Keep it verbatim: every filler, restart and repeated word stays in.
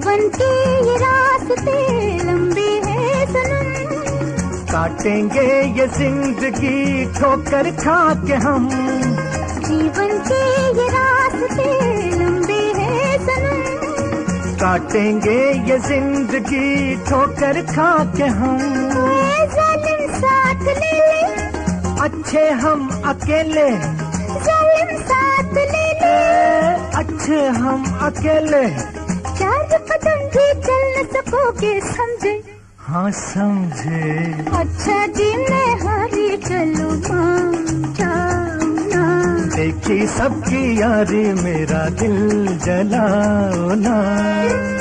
जीवन के ये रास्ते लंबे हैं सनम, काटेंगे ये जिंदगी ठोकर खा के हम। जीवन के ये रास्ते लंबे हैं सनम, काटेंगे ये जिंदगी ठोकर खा के हम। ये जालिम साथ ले ले, अच्छे हम अकेले। जालिम साथ ले ले, अच्छे हम अकेले। चार कदम भी चल न सकोगे समझे, हाँ समझे। अच्छा जी मैं हारी चलूं ना, देखी सबकी यारी मेरा दिल जलाओ ना।